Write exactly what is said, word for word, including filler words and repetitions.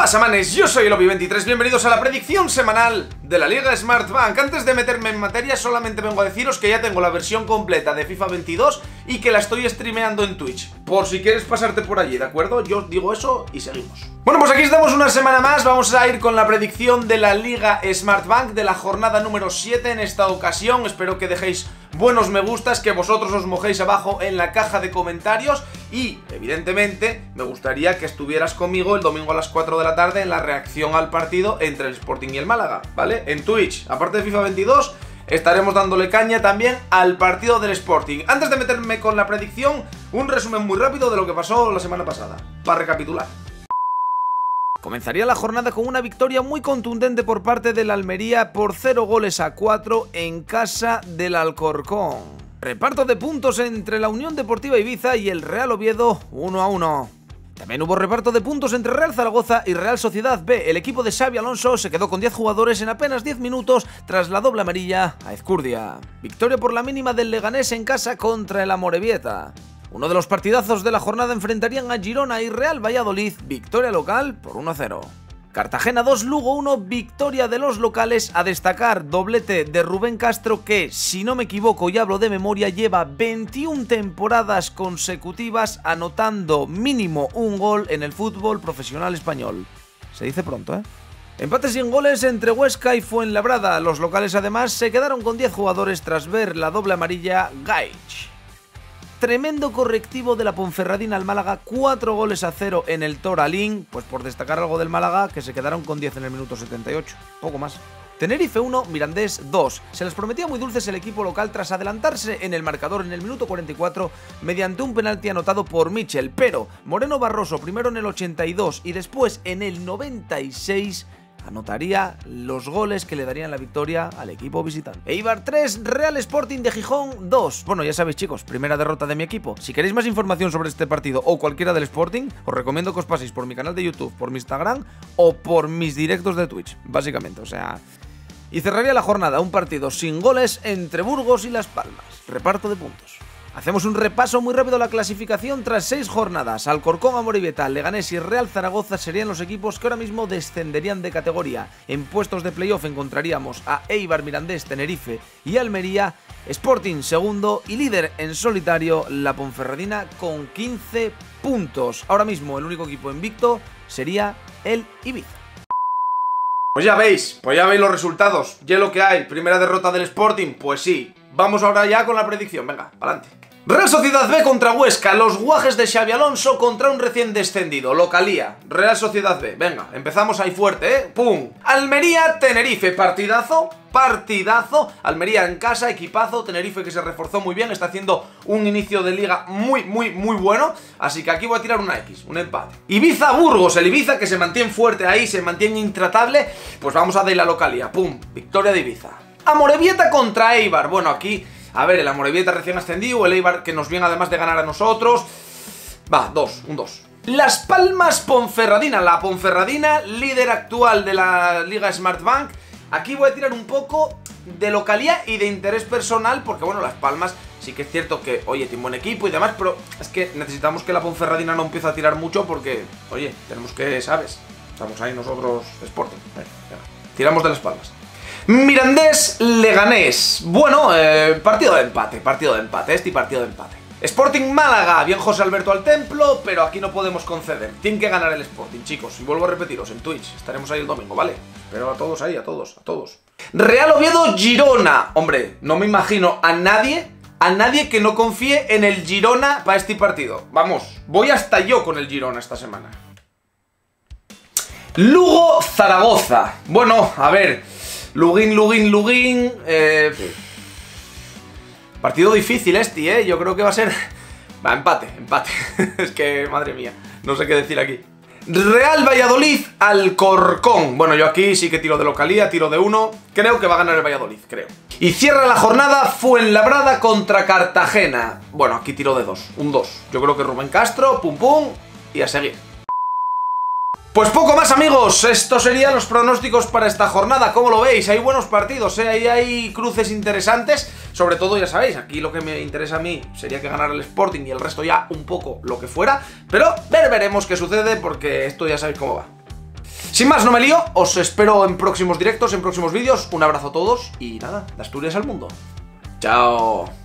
pasa, manes? Yo soy Elopi veintitrés, bienvenidos a la predicción semanal de la Liga Smart Bank. Antes de meterme en materia, solamente vengo a deciros que ya tengo la versión completa de FIFA veintidós y que la estoy streameando en Twitch, por si quieres pasarte por allí, ¿de acuerdo? Yo os digo eso y seguimos. Bueno, pues aquí estamos una semana más, vamos a ir con la predicción de la Liga Smart Bank de la jornada número siete en esta ocasión. Espero que dejéis buenos me gustas, que vosotros os mojéis abajo en la caja de comentarios y, evidentemente, me gustaría que estuvieras conmigo el domingo a las cuatro de la tarde en la reacción al partido entre el Sporting y el Málaga, ¿vale? En Twitch, aparte de FIFA veintidós, estaremos dándole caña también al partido del Sporting. Antes de meterme con la predicción, un resumen muy rápido de lo que pasó la semana pasada, para recapitular. Comenzaría la jornada con una victoria muy contundente por parte del Almería por cero goles a cuatro en casa del Alcorcón. Reparto de puntos entre la Unión Deportiva Ibiza y el Real Oviedo uno a uno. También hubo reparto de puntos entre Real Zaragoza y Real Sociedad B. El equipo de Xavi Alonso se quedó con diez jugadores en apenas diez minutos tras la doble amarilla a Ezkurdia. Victoria por la mínima del Leganés en casa contra el Amorebieta. Uno de los partidazos de la jornada enfrentarían a Girona y Real Valladolid, victoria local por uno a cero. Cartagena dos, Lugo uno, victoria de los locales. A destacar, doblete de Rubén Castro que, si no me equivoco y hablo de memoria, lleva veintiuna temporadas consecutivas anotando mínimo un gol en el fútbol profesional español. Se dice pronto, ¿eh? Empate sin goles entre Huesca y Fuenlabrada. Los locales además se quedaron con diez jugadores tras ver la doble amarilla Gaich. Tremendo correctivo de la Ponferradina al Málaga, cuatro goles a cero en el Toralín, pues por destacar algo del Málaga, que se quedaron con diez en el minuto setenta y ocho, poco más. Tenerife uno, Mirandés dos. Se les prometía muy dulces el equipo local tras adelantarse en el marcador en el minuto cuarenta y cuatro mediante un penalti anotado por Michel, pero Moreno Barroso primero en el ochenta y dos y después en el noventa y seis... anotaría los goles que le darían la victoria al equipo visitante. Eibar tres, Real Sporting de Gijón dos. Bueno, ya sabéis, chicos, primera derrota de mi equipo. Si queréis más información sobre este partido o cualquiera del Sporting, os recomiendo que os paséis por mi canal de YouTube, por mi Instagram o por mis directos de Twitch, básicamente, o sea... Y cerraría la jornada un partido sin goles entre Burgos y Las Palmas. Reparto de puntos. Hacemos un repaso muy rápido a la clasificación tras seis jornadas. Alcorcón, Amorebieta, Leganés y Real Zaragoza serían los equipos que ahora mismo descenderían de categoría. En puestos de playoff encontraríamos a Eibar, Mirandés, Tenerife y Almería. Sporting segundo y líder en solitario la Ponferradina con quince puntos. Ahora mismo el único equipo invicto sería el Ibiza. Pues ya veis, pues ya veis los resultados. Ya lo que hay, primera derrota del Sporting, pues sí. Vamos ahora ya con la predicción, venga, pa'lante. Real Sociedad B contra Huesca, los guajes de Xavi Alonso contra un recién descendido, localía, Real Sociedad B, venga, empezamos ahí fuerte, ¿eh? ¡Pum! Almería-Tenerife, partidazo, partidazo, Almería en casa, equipazo, Tenerife que se reforzó muy bien, está haciendo un inicio de liga muy, muy, muy bueno, así que aquí voy a tirar una X, un empate. Ibiza-Burgos, el Ibiza que se mantiene fuerte ahí, se mantiene intratable, pues vamos a dar la localía, ¡pum! Victoria de Ibiza. Amorebieta contra Eibar, bueno, aquí, a ver, el Amorebieta recién ascendido, el Eibar que nos viene además de ganar a nosotros, va, dos, un dos. Las Palmas Ponferradina, la Ponferradina, líder actual de la Liga Smart Bank, aquí voy a tirar un poco de localía y de interés personal, porque bueno, Las Palmas sí que es cierto que, oye, tiene buen equipo y demás, pero es que necesitamos que la Ponferradina no empiece a tirar mucho porque, oye, tenemos que, ¿sabes? Estamos ahí nosotros Sporting, bueno, tiramos de Las Palmas. Mirandés, Leganés, bueno, eh, partido de empate, partido de empate, este y partido de empate. Sporting Málaga, bien José Alberto al templo, pero aquí no podemos conceder, tiene que ganar el Sporting, chicos, y vuelvo a repetiros, en Twitch, estaremos ahí el domingo, ¿vale? Pero a todos ahí, a todos, a todos. Real Oviedo, Girona, hombre, no me imagino a nadie, a nadie que no confíe en el Girona para este partido, vamos, voy hasta yo con el Girona esta semana. Lugo, Zaragoza, bueno, a ver... Luguín, Luguín, Luguín... Eh, sí. Partido difícil este, ¿eh? Yo creo que va a ser... Va, empate, empate. Es que, madre mía, no sé qué decir aquí. Real Valladolid, Alcorcón. Bueno, yo aquí sí que tiro de localía, tiro de uno. Creo que va a ganar el Valladolid, creo. Y cierra la jornada Fuenlabrada contra Cartagena. Bueno, aquí tiro de dos, un dos. Yo creo que Rubén Castro, pum pum, y a seguir. Pues poco más, amigos, estos serían los pronósticos para esta jornada, como lo veis, hay buenos partidos, ¿eh? Ahí hay cruces interesantes, sobre todo, ya sabéis, aquí lo que me interesa a mí sería que ganara el Sporting y el resto ya un poco lo que fuera, pero ver, veremos qué sucede porque esto ya sabéis cómo va. Sin más, no me lío, os espero en próximos directos, en próximos vídeos. Un abrazo a todos y nada, de Asturias al mundo. Chao.